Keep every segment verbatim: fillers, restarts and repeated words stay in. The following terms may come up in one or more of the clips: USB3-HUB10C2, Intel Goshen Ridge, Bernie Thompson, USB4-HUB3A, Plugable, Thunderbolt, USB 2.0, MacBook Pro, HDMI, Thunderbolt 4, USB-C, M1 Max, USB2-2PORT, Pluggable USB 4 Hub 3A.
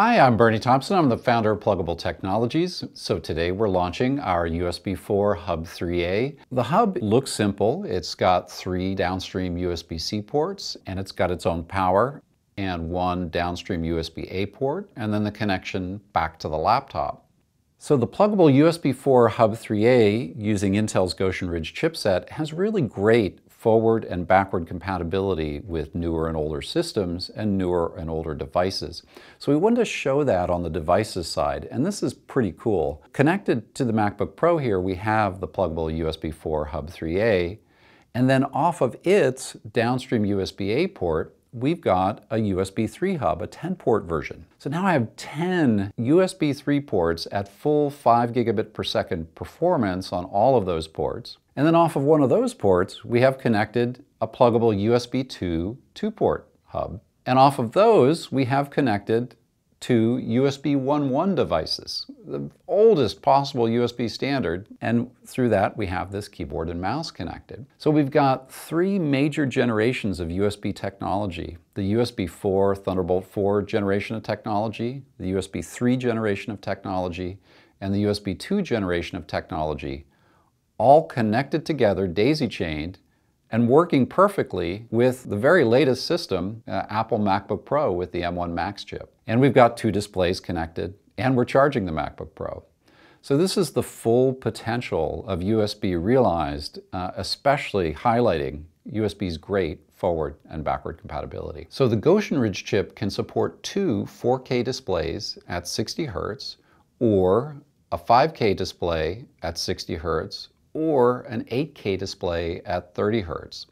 Hi, I'm Bernie Thompson. I'm the founder of Pluggable Technologies. So today we're launching our U S B four Hub three A. The hub looks simple. It's got three downstream U S B C ports, and it's got its own power and one downstream U S B A port, and then the connection back to the laptop. So the pluggable U S B four Hub three A using Intel's Goshen Ridge chipset has really great forward and backward compatibility with newer and older systems and newer and older devices. So we wanted to show that on the devices side, and this is pretty cool. Connected to the MacBook Pro here, we have the pluggable U S B four Hub three A, and then off of its downstream U S B A port, we've got a U S B three hub, a ten port version. So now I have ten U S B three ports at full five gigabit per second performance on all of those ports. And then off of one of those ports, we have connected a pluggable U S B two two port hub. And off of those, we have connected two U S B one point one devices, the oldest possible U S B standard, and through that we have this keyboard and mouse connected. So we've got three major generations of U S B technology, the U S B four Thunderbolt four generation of technology, the U S B three generation of technology, and the U S B two generation of technology, all connected together, daisy-chained, and working perfectly with the very latest system, uh, Apple MacBook Pro with the M one Max chip. And we've got two displays connected, and we're charging the MacBook Pro. So this is the full potential of U S B realized, uh, especially highlighting U S B's great forward and backward compatibility. So the Goshen Ridge chip can support two four K displays at sixty hertz, or a five K display at sixty hertz, or an eight K display at thirty hertz.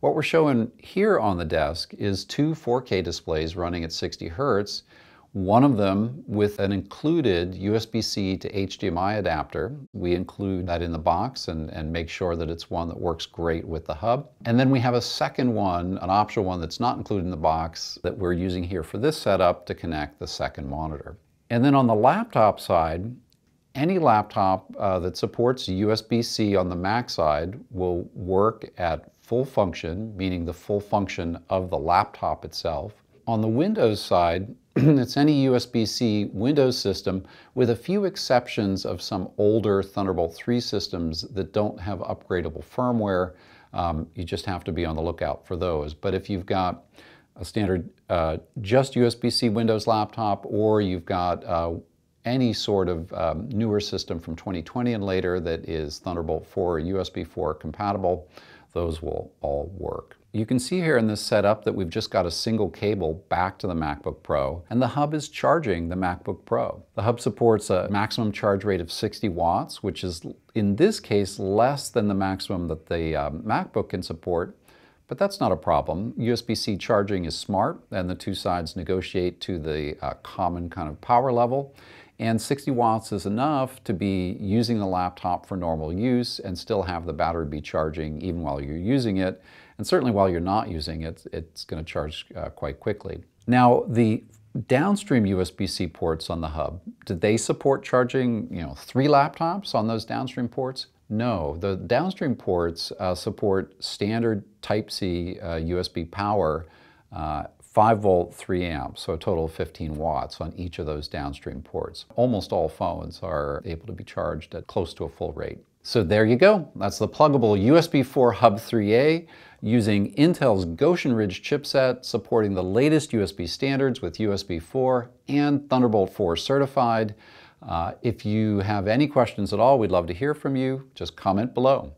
What we're showing here on the desk is two four K displays running at sixty hertz, one of them with an included U S B C to H D M I adapter. We include that in the box and, and make sure that it's one that works great with the hub. And then we have a second one, an optional one that's not included in the box that we're using here for this setup to connect the second monitor. And then on the laptop side, any laptop uh, that supports U S B C on the Mac side will work at full function, meaning the full function of the laptop itself. On the Windows side, it's any U S B C Windows system with a few exceptions of some older Thunderbolt three systems that don't have upgradable firmware. Um, you just have to be on the lookout for those. But if you've got a standard uh, just U S B C Windows laptop, or you've got uh, any sort of um, newer system from twenty twenty and later that is Thunderbolt four or U S B four compatible, those will all work. You can see here in this setup that we've just got a single cable back to the MacBook Pro, and the hub is charging the MacBook Pro. The hub supports a maximum charge rate of sixty watts, which is in this case less than the maximum that the uh, MacBook can support, but that's not a problem. U S B C charging is smart, and the two sides negotiate to the uh, common kind of power level. And sixty watts is enough to be using the laptop for normal use and still have the battery be charging even while you're using it. And certainly while you're not using it, it's going to charge uh, quite quickly. Now, the downstream U S B C ports on the hub, do they support charging, you know, three laptops on those downstream ports? No, the downstream ports uh, support standard Type C uh, U S B power, uh, five volt, three amp, so a total of fifteen watts on each of those downstream ports. Almost all phones are able to be charged at close to a full rate. So there you go. That's the pluggable U S B four Hub three A using Intel's Goshen Ridge chipset, supporting the latest U S B standards with U S B four and Thunderbolt four certified. Uh, if you have any questions at all, we'd love to hear from you. Just comment below.